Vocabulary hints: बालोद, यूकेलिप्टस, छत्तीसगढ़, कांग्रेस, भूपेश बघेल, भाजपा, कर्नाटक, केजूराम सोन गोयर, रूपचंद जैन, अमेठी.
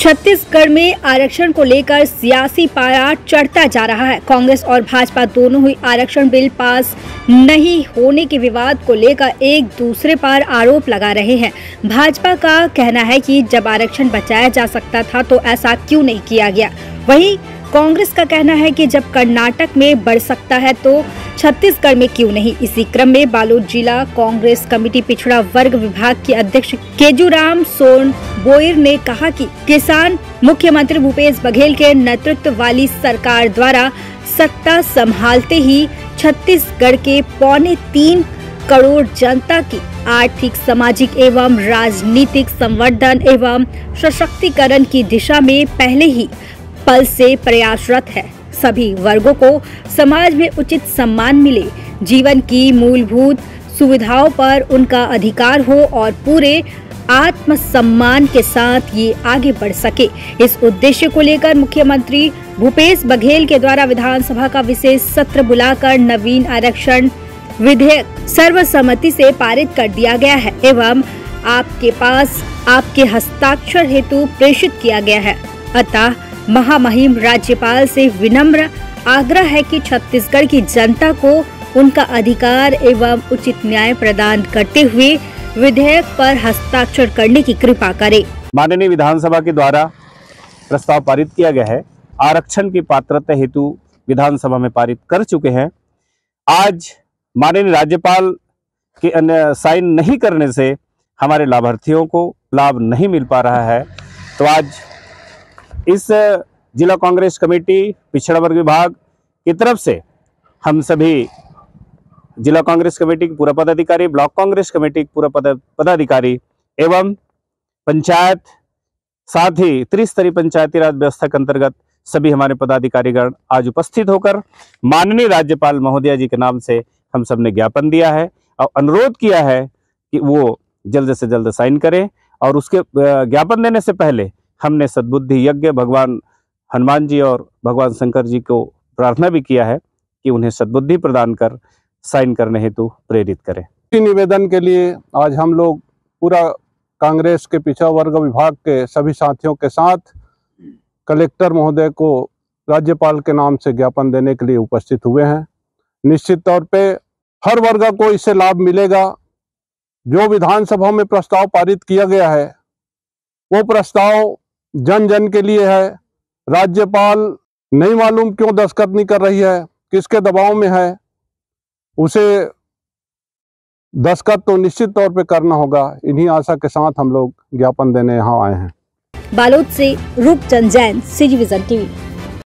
छत्तीसगढ़ में आरक्षण को लेकर सियासी पारा चढ़ता जा रहा है। कांग्रेस और भाजपा दोनों ही आरक्षण बिल पास नहीं होने के विवाद को लेकर एक दूसरे पर आरोप लगा रहे हैं। भाजपा का कहना है कि जब आरक्षण बचाया जा सकता था तो ऐसा क्यों नहीं किया गया। वहीं कांग्रेस का कहना है कि जब कर्नाटक में बढ़ सकता है तो छत्तीसगढ़ में क्यों नहीं। इसी क्रम में बालोद जिला कांग्रेस कमेटी पिछड़ा वर्ग विभाग के अध्यक्ष केजूराम सोन गोयर ने कहा कि किसान मुख्यमंत्री भूपेश बघेल के नेतृत्व वाली सरकार द्वारा सत्ता संभालते ही छत्तीसगढ़ के 3.25 करोड़ जनता की आर्थिक, सामाजिक एवं राजनीतिक संवर्धन एवं सशक्तिकरण की दिशा में पहले ही पल से प्रयासरत है। सभी वर्गों को समाज में उचित सम्मान मिले, जीवन की मूलभूत सुविधाओं पर उनका अधिकार हो और पूरे आत्मसम्मान के साथ ये आगे बढ़ सके। इस उद्देश्य को लेकर मुख्यमंत्री भूपेश बघेल के द्वारा विधानसभा का विशेष सत्र बुलाकर नवीन आरक्षण विधेयक सर्वसम्मति से पारित कर दिया गया है एवं आपके पास आपके हस्ताक्षर हेतु प्रेषित किया गया है। अतः महामहिम राज्यपाल से विनम्र आग्रह है कि छत्तीसगढ़ की जनता को उनका अधिकार एवं उचित न्याय प्रदान करते हुए विधेयक पर हस्ताक्षर करने की कृपा करें। माननीय विधानसभा के द्वारा प्रस्ताव पारित किया गया है। आरक्षण की पात्रता हेतु विधानसभा में पारित कर चुके हैं। आज माननीय राज्यपाल के साइन नहीं करने से हमारे लाभार्थियों को लाभ नहीं मिल पा रहा है, तो आज इस जिला कांग्रेस कमेटी पिछड़ा वर्ग विभाग की तरफ से हम सभी जिला कांग्रेस कमेटी के पूरा पदाधिकारी, ब्लॉक कांग्रेस कमेटी के पूरा पदाधिकारी एवं पंचायत, साथ ही त्रिस्तरीय पंचायती राज व्यवस्था के अंतर्गत सभी हमारे पदाधिकारीगण आज उपस्थित होकर माननीय राज्यपाल महोदया जी के नाम से हम सब ने ज्ञापन दिया है और अनुरोध किया है कि वो जल्द से जल्द साइन करें। और उसके ज्ञापन देने से पहले हमने सद्बुद्धि यज्ञ भगवान हनुमान जी और भगवान शंकर जी को प्रार्थना भी किया है कि उन्हें सद्बुद्धि प्रदान कर साइन करने हेतु प्रेरित करें। इसी निवेदन के लिए आज हम लोग पूरा कांग्रेस के पिछड़ा वर्ग विभाग के सभी साथियों के साथ कलेक्टर महोदय को राज्यपाल के नाम से ज्ञापन देने के लिए उपस्थित हुए हैं। निश्चित तौर पे हर वर्ग को इससे लाभ मिलेगा। जो विधानसभा में प्रस्ताव पारित किया गया है वो प्रस्ताव जन जन के लिए है। राज्यपाल नहीं मालूम क्यों दस्तखत नहीं कर रही है, किसके दबाव में है। उसे दस्तखत तो निश्चित तौर पे करना होगा। इन्हीं आशा के साथ हम लोग ज्ञापन देने यहाँ आए हैं। बालोद से रूपचंद जैन, city vision TV.